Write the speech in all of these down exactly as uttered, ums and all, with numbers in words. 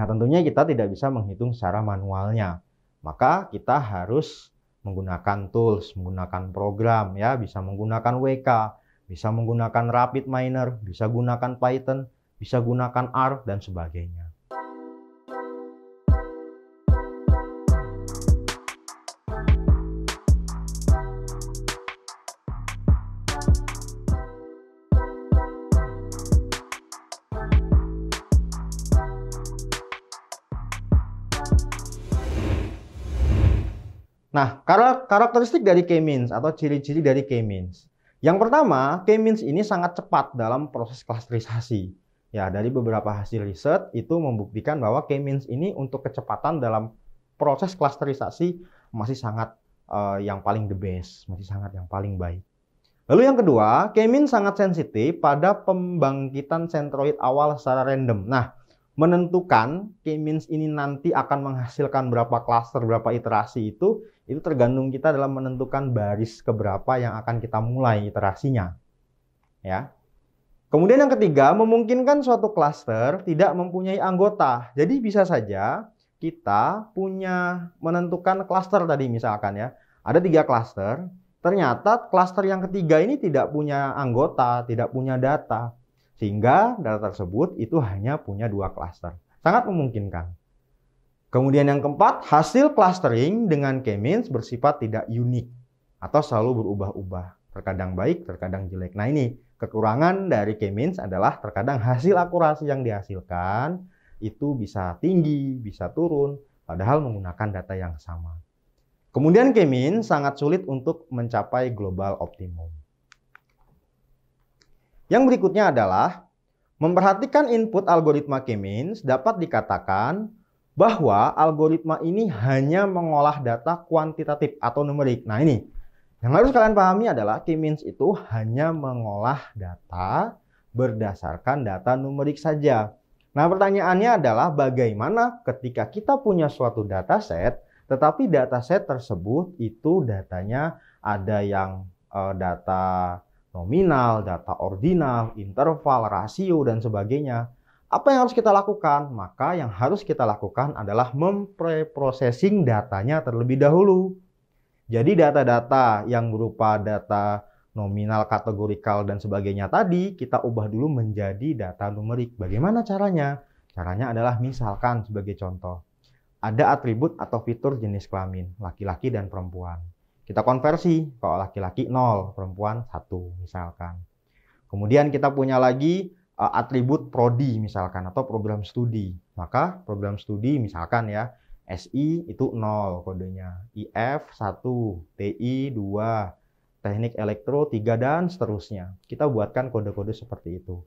Nah, tentunya kita tidak bisa menghitung secara manualnya. Maka kita harus menggunakan tools, menggunakan program, ya, bisa menggunakan W K, bisa menggunakan Rapid Miner, bisa gunakan Python, bisa gunakan R, dan sebagainya. Nah, karakteristik dari K-Means atau ciri-ciri dari K-Means. Yang pertama, K-Means ini sangat cepat dalam proses klasterisasi. Ya, dari beberapa hasil riset itu membuktikan bahwa K-Means ini untuk kecepatan dalam proses klasterisasi masih sangat uh, yang paling the best, masih sangat yang paling baik. Lalu yang kedua, K-Means sangat sensitif pada pembangkitan sentroid awal secara random. Nah, menentukan K-Means ini nanti akan menghasilkan berapa klaster, berapa iterasi itu, itu tergantung kita dalam menentukan baris keberapa yang akan kita mulai iterasinya. Ya. Kemudian yang ketiga, memungkinkan suatu klaster tidak mempunyai anggota. Jadi bisa saja kita punya menentukan klaster tadi misalkan ya. Ada tiga klaster, ternyata klaster yang ketiga ini tidak punya anggota, tidak punya data. Sehingga data tersebut itu hanya punya dua klaster. Sangat memungkinkan. Kemudian yang keempat, hasil clustering dengan K-Means bersifat tidak unik atau selalu berubah-ubah. Terkadang baik, terkadang jelek. Nah ini kekurangan dari K-Means adalah terkadang hasil akurasi yang dihasilkan itu bisa tinggi, bisa turun, padahal menggunakan data yang sama. Kemudian K-Means sangat sulit untuk mencapai global optimum. Yang berikutnya adalah memperhatikan input algoritma K-Means dapat dikatakan bahwa algoritma ini hanya mengolah data kuantitatif atau numerik. Nah ini, yang harus kalian pahami adalah K-Means itu hanya mengolah data berdasarkan data numerik saja. Nah pertanyaannya adalah bagaimana ketika kita punya suatu dataset, tetapi dataset tersebut itu datanya ada yang uh, data nominal, data ordinal, interval, rasio, dan sebagainya. Apa yang harus kita lakukan? Maka yang harus kita lakukan adalah mempreprocessing datanya terlebih dahulu. Jadi data-data yang berupa data nominal, kategorikal, dan sebagainya tadi, kita ubah dulu menjadi data numerik. Bagaimana caranya? Caranya adalah misalkan sebagai contoh, ada atribut atau fitur jenis kelamin, laki-laki dan perempuan. Kita konversi, kalau laki-laki nol, perempuan satu misalkan. Kemudian kita punya lagi uh, atribut prodi misalkan atau program studi. Maka program studi misalkan ya, S I itu nol kodenya, I F satu, T I dua, teknik elektro tiga, dan seterusnya. Kita buatkan kode-kode seperti itu.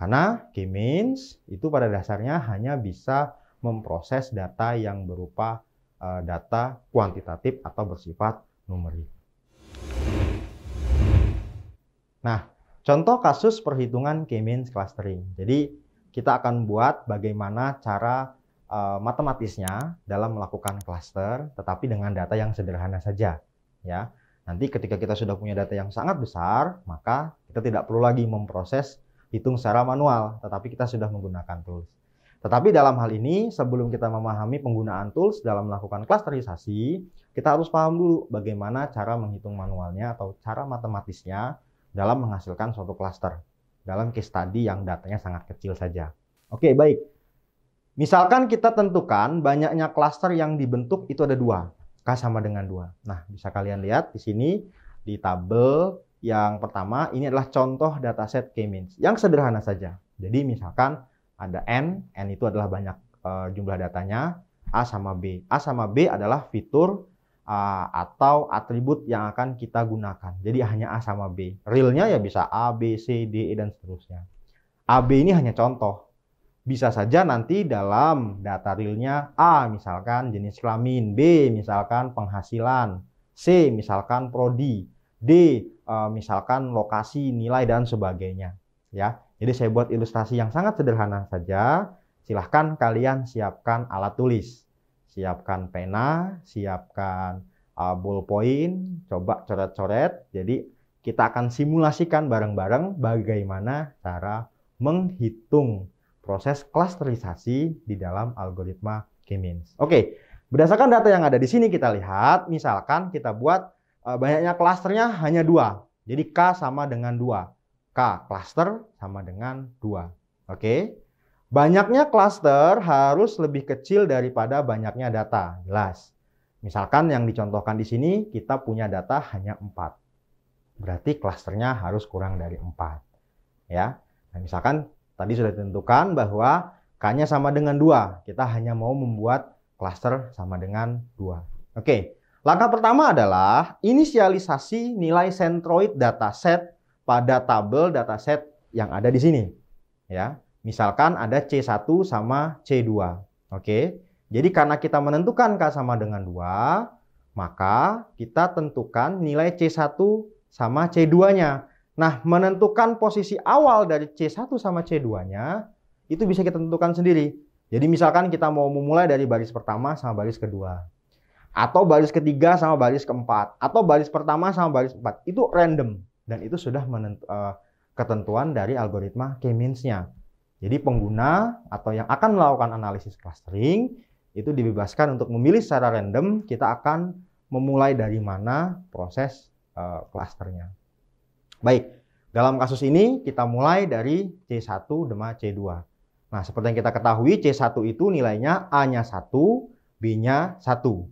Karena K-Means itu pada dasarnya hanya bisa memproses data yang berupa uh, data kuantitatif atau bersifat numerik. Nah, contoh kasus perhitungan K-Means clustering. Jadi, kita akan buat bagaimana cara uh, matematisnya dalam melakukan cluster, tetapi dengan data yang sederhana saja. Ya, nanti ketika kita sudah punya data yang sangat besar, maka kita tidak perlu lagi memproses hitung secara manual, tetapi kita sudah menggunakan tools. Tetapi dalam hal ini, sebelum kita memahami penggunaan tools dalam melakukan klasterisasi, kita harus paham dulu bagaimana cara menghitung manualnya atau cara matematisnya dalam menghasilkan suatu klaster dalam case study yang datanya sangat kecil saja. Oke, baik. Misalkan kita tentukan banyaknya klaster yang dibentuk itu ada dua. K sama dengan dua. Nah, bisa kalian lihat di sini di tabel yang pertama ini adalah contoh dataset K-Means yang sederhana saja. Jadi misalkan ada N, N itu adalah banyak e, jumlah datanya, A sama B. A sama B adalah fitur a, atau atribut yang akan kita gunakan. Jadi hanya A sama B. Realnya ya bisa A, B, C, D, E, dan seterusnya. A, B ini hanya contoh. Bisa saja nanti dalam data realnya A misalkan jenis kelamin, B misalkan penghasilan, C misalkan prodi, D e, misalkan lokasi, nilai, dan sebagainya. Ya. Jadi saya buat ilustrasi yang sangat sederhana saja. Silahkan kalian siapkan alat tulis. Siapkan pena, siapkan uh, ballpoint, coba coret-coret. Jadi kita akan simulasikan bareng-bareng bagaimana cara menghitung proses klasterisasi di dalam algoritma K-Means. Oke, berdasarkan data yang ada di sini kita lihat, misalkan kita buat e, banyaknya klasternya hanya dua. Jadi K sama dengan dua. K klaster sama dengan dua. Oke, banyaknya klaster harus lebih kecil daripada banyaknya data. Jelas. Misalkan yang dicontohkan di sini, kita punya data hanya empat. Berarti klasternya harus kurang dari empat. Ya. Nah, misalkan tadi sudah ditentukan bahwa K-nya sama dengan dua. Kita hanya mau membuat klaster sama dengan dua. Oke, langkah pertama adalah inisialisasi nilai sentroid dataset pada tabel dataset yang ada di sini. Ya, misalkan ada C satu sama C dua. Oke, jadi karena kita menentukan K sama dengan dua, maka kita tentukan nilai C satu sama C dua-nya. Nah, menentukan posisi awal dari C satu sama C dua-nya itu bisa kita tentukan sendiri. Jadi misalkan kita mau memulai dari baris pertama sama baris kedua. Atau baris ketiga sama baris keempat. Atau baris pertama sama baris keempat. Itu random. Dan itu sudah menentu, uh, ketentuan dari algoritma K-Means-nya. Jadi pengguna atau yang akan melakukan analisis clustering itu dibebaskan untuk memilih secara random kita akan memulai dari mana proses uh, clusternya. Baik, dalam kasus ini kita mulai dari C satu dengan C dua. Nah, seperti yang kita ketahui C satu itu nilainya A-nya satu, B-nya satu.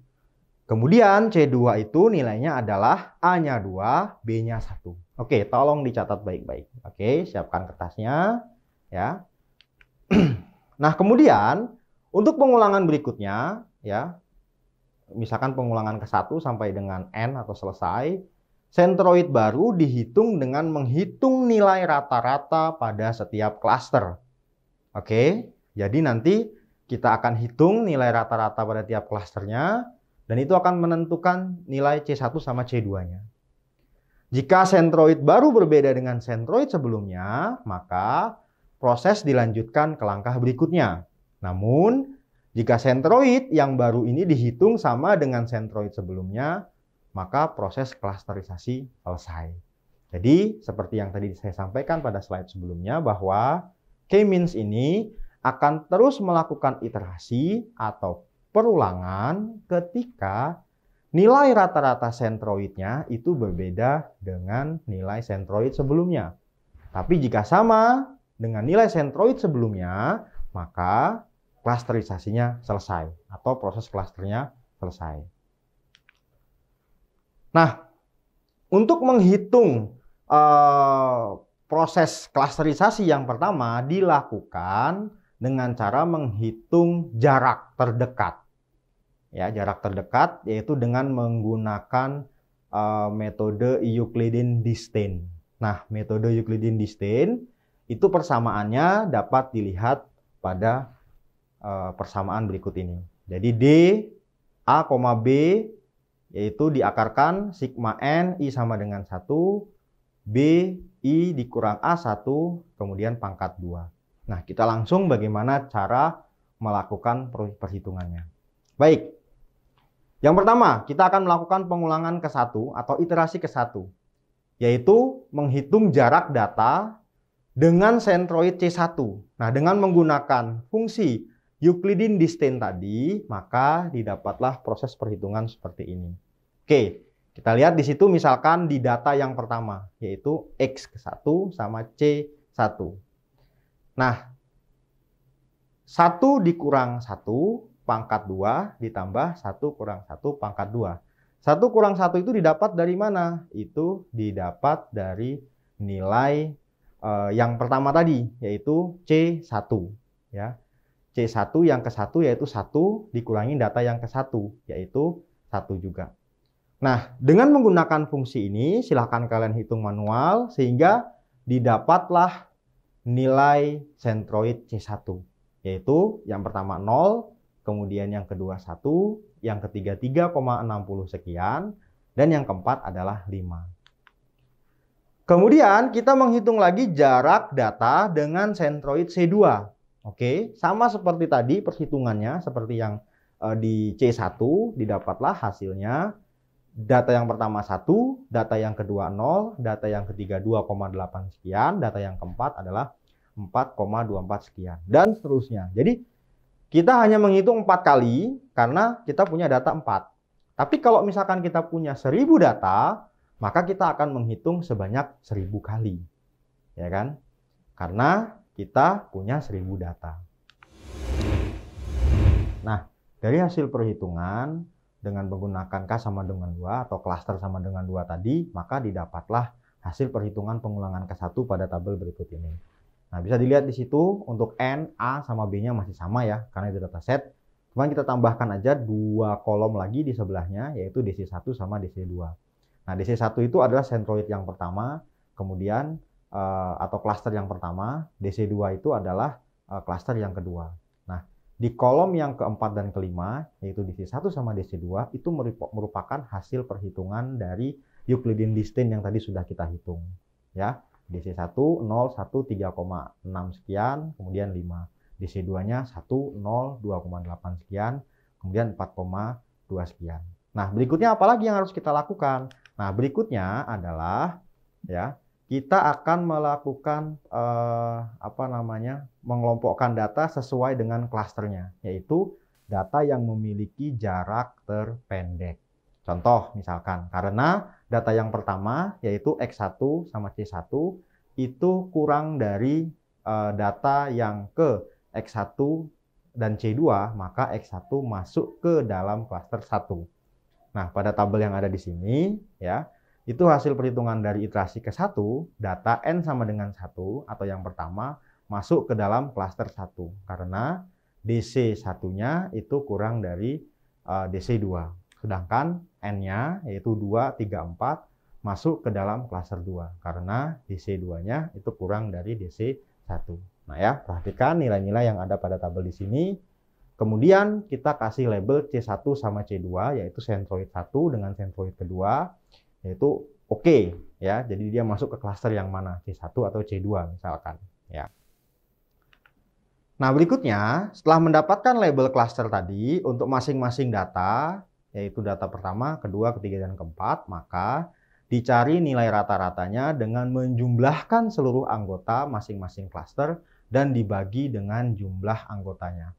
Kemudian C dua itu nilainya adalah A-nya dua, B-nya satu. Oke, tolong dicatat baik-baik. Oke, siapkan kertasnya. Ya. Nah, kemudian untuk pengulangan berikutnya, ya, misalkan pengulangan ke satu sampai dengan N atau selesai, sentroid baru dihitung dengan menghitung nilai rata-rata pada setiap klaster. Oke, jadi nanti kita akan hitung nilai rata-rata pada tiap klasternya, dan itu akan menentukan nilai C satu sama C dua-nya. Jika sentroid baru berbeda dengan sentroid sebelumnya, maka proses dilanjutkan ke langkah berikutnya. Namun, jika sentroid yang baru ini dihitung sama dengan sentroid sebelumnya, maka proses klasterisasi selesai. Jadi, seperti yang tadi saya sampaikan pada slide sebelumnya bahwa K-Means ini akan terus melakukan iterasi atau perulangan ketika nilai rata-rata sentroidnya itu berbeda dengan nilai sentroid sebelumnya. Tapi jika sama dengan nilai sentroid sebelumnya, maka klasterisasinya selesai atau proses klasternya selesai. Nah, untuk menghitung uh, proses klasterisasi yang pertama dilakukan dengan cara menghitung jarak terdekat. Ya, jarak terdekat yaitu dengan menggunakan uh, metode Euclidean distance. Nah, metode Euclidean distance itu persamaannya dapat dilihat pada uh, persamaan berikut ini. Jadi D, A, B yaitu diakarkan sigma n i sama dengan satu, b i dikurang a satu, kemudian pangkat dua. Nah, kita langsung bagaimana cara melakukan perhitungannya. Baik, yang pertama kita akan melakukan pengulangan ke satu atau iterasi ke satu, yaitu menghitung jarak data dengan sentroid C satu. Nah, dengan menggunakan fungsi Euclidean distance tadi, maka didapatlah proses perhitungan seperti ini. Oke, kita lihat di situ misalkan di data yang pertama, yaitu X ke satu sama C satu. Nah, satu dikurang satu pangkat dua ditambah satu kurang satu pangkat dua. satu kurang satu itu didapat dari mana? Itu didapat dari nilai eh, yang pertama tadi, yaitu C satu. Ya, C satu yang ke satu yaitu satu dikurangi data yang ke satu, yaitu satu juga. Nah, dengan menggunakan fungsi ini, silahkan kalian hitung manual sehingga didapatlah nilai sentroid C satu. Yaitu yang pertama nol, kemudian yang kedua satu, yang ketiga tiga koma enam nol sekian, dan yang keempat adalah lima. Kemudian kita menghitung lagi jarak data dengan sentroid C dua. Oke, sama seperti tadi perhitungannya, seperti yang eh, di C satu didapatlah hasilnya. Data yang pertama satu, data yang kedua nol, data yang ketiga dua koma delapan sekian, data yang keempat adalah empat koma dua empat sekian dan seterusnya. Jadi kita hanya menghitung empat kali karena kita punya data empat. Tapi kalau misalkan kita punya seribu data, maka kita akan menghitung sebanyak seribu kali. Ya kan? Karena kita punya seribu data. Nah, dari hasil perhitungan dengan menggunakan K sama dengan dua atau klaster sama dengan dua tadi, maka didapatlah hasil perhitungan pengulangan K satu pada tabel berikut ini. Nah, bisa dilihat di situ untuk N, A, sama B-nya masih sama ya, karena itu dataset. Cuman kita tambahkan aja dua kolom lagi di sebelahnya, yaitu D C satu sama D C dua. Nah, D C satu itu adalah sentroid yang pertama, kemudian uh, atau klaster yang pertama. D C dua itu adalah uh, klaster yang kedua. Nah, di kolom yang keempat dan kelima, yaitu D C satu sama D C dua, itu merupakan hasil perhitungan dari Euclidean distance yang tadi sudah kita hitung. Ya. D C satu nol, satu, tiga koma enam sekian, kemudian lima. D C dua-nya satu, nol, dua koma delapan sekian, kemudian empat koma dua sekian. Nah, berikutnya apalagi yang harus kita lakukan? Nah, berikutnya adalah ya, kita akan melakukan eh, apa namanya? mengelompokkan data sesuai dengan klasternya, yaitu data yang memiliki jarak terpendek. Contoh misalkan, karena data yang pertama yaitu X satu sama C satu itu kurang dari e, data yang ke X satu dan C dua, maka X satu masuk ke dalam klaster satu. Nah, pada tabel yang ada di sini ya, itu hasil perhitungan dari iterasi ke satu, data N sama dengan satu atau yang pertama masuk ke dalam klaster satu karena D C satu-nya itu kurang dari e, D C dua. Sedangkan N-nya yaitu dua, tiga, empat masuk ke dalam klaster dua karena D C dua-nya itu kurang dari D C satu. Nah ya, perhatikan nilai-nilai yang ada pada tabel di sini. Kemudian kita kasih label C satu sama C dua yaitu sentroid satu dengan sentroid kedua yaitu oke okay, ya. Jadi dia masuk ke klaster yang mana? C satu atau C dua misalkan ya. Nah, berikutnya setelah mendapatkan label klaster tadi untuk masing-masing data yaitu data pertama, kedua, ketiga, dan keempat, maka dicari nilai rata-ratanya dengan menjumlahkan seluruh anggota masing-masing klaster dan dibagi dengan jumlah anggotanya.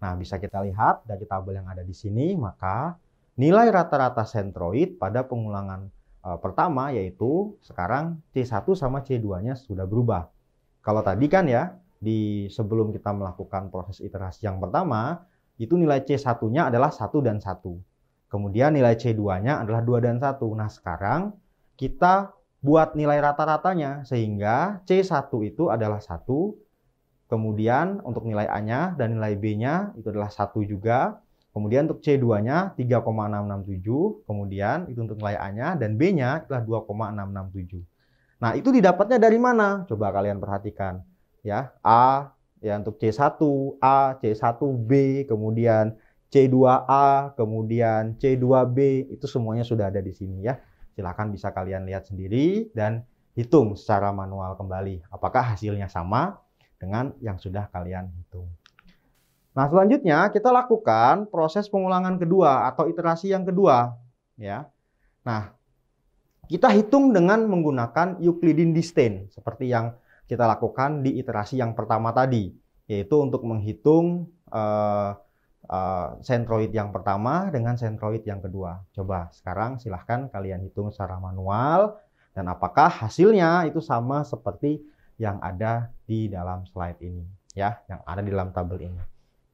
Nah, bisa kita lihat dari tabel yang ada di sini, maka nilai rata-rata sentroid pada pengulangan e, pertama yaitu sekarang C satu sama C dua-nya sudah berubah. Kalau tadi kan ya, di sebelum kita melakukan proses iterasi yang pertama, itu nilai C satu-nya adalah satu dan satu. Kemudian nilai C dua-nya adalah dua dan satu. Nah, sekarang kita buat nilai rata-ratanya sehingga C satu itu adalah satu. Kemudian untuk nilai A-nya dan nilai B-nya itu adalah satu juga. Kemudian untuk C dua-nya tiga koma enam enam tujuh. Kemudian itu untuk nilai A-nya dan B-nya adalah dua koma enam enam tujuh. Nah, itu didapatnya dari mana? Coba kalian perhatikan. Ya, A ya untuk C satu, A, C satu B, kemudian C dua A, kemudian C dua B, itu semuanya sudah ada di sini ya. Silahkan bisa kalian lihat sendiri dan hitung secara manual kembali. Apakah hasilnya sama dengan yang sudah kalian hitung. Nah, selanjutnya kita lakukan proses pengulangan kedua atau iterasi yang kedua. Ya. Nah, kita hitung dengan menggunakan Euclidean distance seperti yang kita lakukan di iterasi yang pertama tadi. Yaitu untuk menghitung eh, Uh, sentroid yang pertama dengan sentroid yang kedua. Coba sekarang silahkan kalian hitung secara manual dan apakah hasilnya itu sama seperti yang ada di dalam slide ini ya, yang ada di dalam tabel ini.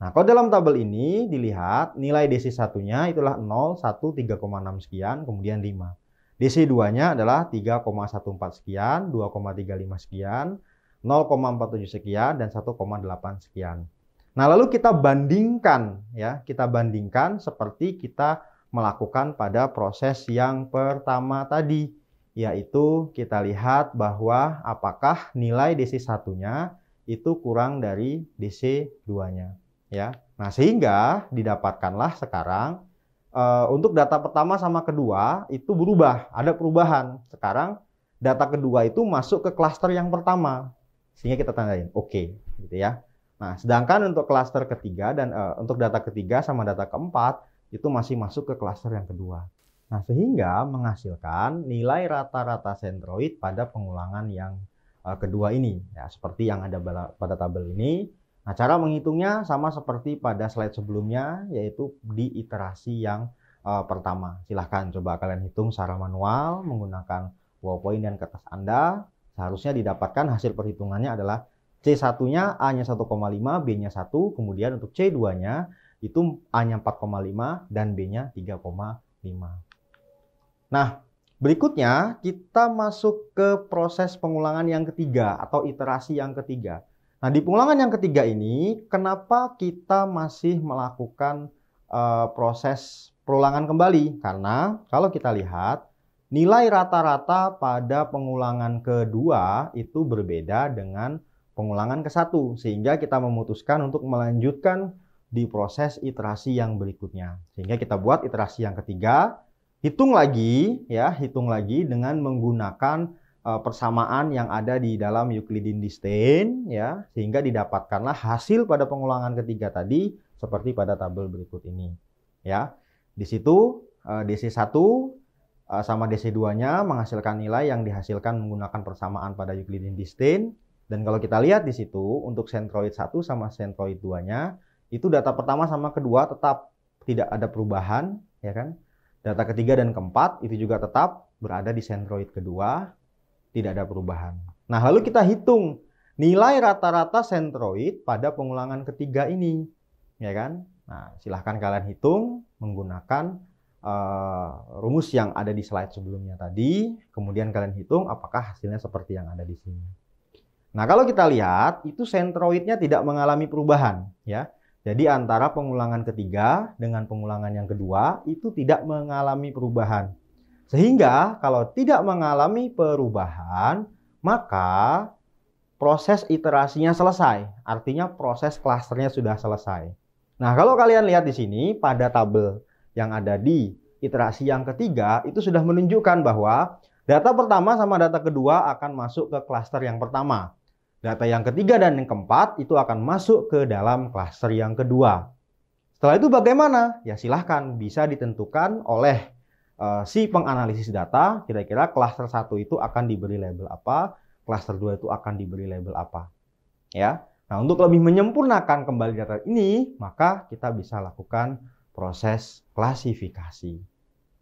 Nah, kalau dalam tabel ini dilihat nilai D C satu-nya itulah nol, satu, tiga koma enam sekian, kemudian lima. D C dua-nya adalah tiga koma satu empat sekian, dua koma tiga lima sekian, nol koma empat tujuh sekian, dan satu koma delapan sekian. Nah, lalu kita bandingkan ya, kita bandingkan seperti kita melakukan pada proses yang pertama tadi, yaitu kita lihat bahwa apakah nilai D C satu-nya itu kurang dari D C dua-nya ya. Nah, sehingga didapatkanlah sekarang e, untuk data pertama sama kedua itu berubah, ada perubahan. Sekarang data kedua itu masuk ke klaster yang pertama. Sehingga kita tandain oke okay, gitu ya. Nah, sedangkan untuk klaster ketiga dan uh, untuk data ketiga sama data keempat itu masih masuk ke klaster yang kedua. Nah, sehingga menghasilkan nilai rata-rata sentroid pada pengulangan yang uh, kedua ini, ya, seperti yang ada pada tabel ini. Nah, cara menghitungnya sama seperti pada slide sebelumnya, yaitu di iterasi yang uh, pertama. Silahkan coba kalian hitung secara manual menggunakan PowerPoint dan kertas Anda. Seharusnya didapatkan hasil perhitungannya adalah C satu-nya A-nya satu koma lima, B-nya satu, kemudian untuk C dua-nya itu A-nya empat koma lima dan B-nya tiga koma lima. Nah, berikutnya kita masuk ke proses pengulangan yang ketiga atau iterasi yang ketiga. Nah, di pengulangan yang ketiga ini kenapa kita masih melakukan uh, proses perulangan kembali? Karena kalau kita lihat nilai rata-rata pada pengulangan kedua itu berbeda dengan pengulangan ke satu, sehingga kita memutuskan untuk melanjutkan di proses iterasi yang berikutnya. Sehingga kita buat iterasi yang ketiga, hitung lagi ya, hitung lagi dengan menggunakan uh, persamaan yang ada di dalam Euclidean distance ya, sehingga didapatkanlah hasil pada pengulangan ketiga tadi seperti pada tabel berikut ini ya. Di situ uh, D C satu sama D C dua-nya menghasilkan nilai yang dihasilkan menggunakan persamaan pada Euclidean distance. Dan kalau kita lihat di situ, untuk sentroid satu sama sentroid dua-nya, itu data pertama sama kedua tetap tidak ada perubahan, ya kan? Data ketiga dan keempat itu juga tetap berada di sentroid kedua, tidak ada perubahan. Nah, lalu kita hitung nilai rata-rata sentroid pada pengulangan ketiga ini, ya kan? Nah, silahkan kalian hitung menggunakan Uh, rumus yang ada di slide sebelumnya tadi, kemudian kalian hitung apakah hasilnya seperti yang ada di sini. Nah, kalau kita lihat itu sentroidnya tidak mengalami perubahan ya. Jadi antara pengulangan ketiga dengan pengulangan yang kedua itu tidak mengalami perubahan. Sehingga kalau tidak mengalami perubahan, maka proses iterasinya selesai. Artinya proses klasternya sudah selesai. Nah, kalau kalian lihat di sini pada tabel yang ada di iterasi yang ketiga itu sudah menunjukkan bahwa data pertama sama data kedua akan masuk ke klaster yang pertama. Data yang ketiga dan yang keempat itu akan masuk ke dalam klaster yang kedua. Setelah itu bagaimana? Ya silahkan bisa ditentukan oleh uh, si penganalisis data, kira-kira klaster satu itu akan diberi label apa, klaster dua itu akan diberi label apa. Ya. Nah, untuk lebih menyempurnakan kembali data ini, maka kita bisa lakukan proses klasifikasi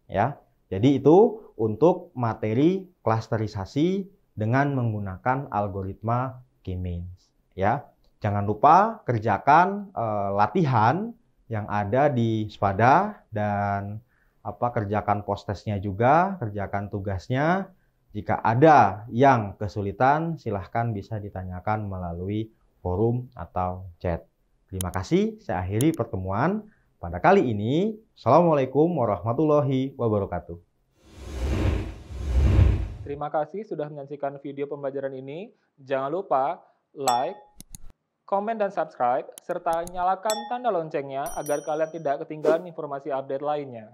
ya. Jadi itu untuk materi klasterisasi dengan menggunakan algoritma K-Means ya. Jangan lupa kerjakan eh, latihan yang ada di SPADA dan apa kerjakan post-testnya juga, kerjakan tugasnya. Jika ada yang kesulitan silahkan bisa ditanyakan melalui forum atau chat. Terima kasih, saya akhiri pertemuan pada kali ini. Assalamualaikum warahmatullahi wabarakatuh. Terima kasih sudah menyaksikan video pembelajaran ini. Jangan lupa like, komen, dan subscribe, serta nyalakan tanda loncengnya agar kalian tidak ketinggalan informasi update lainnya.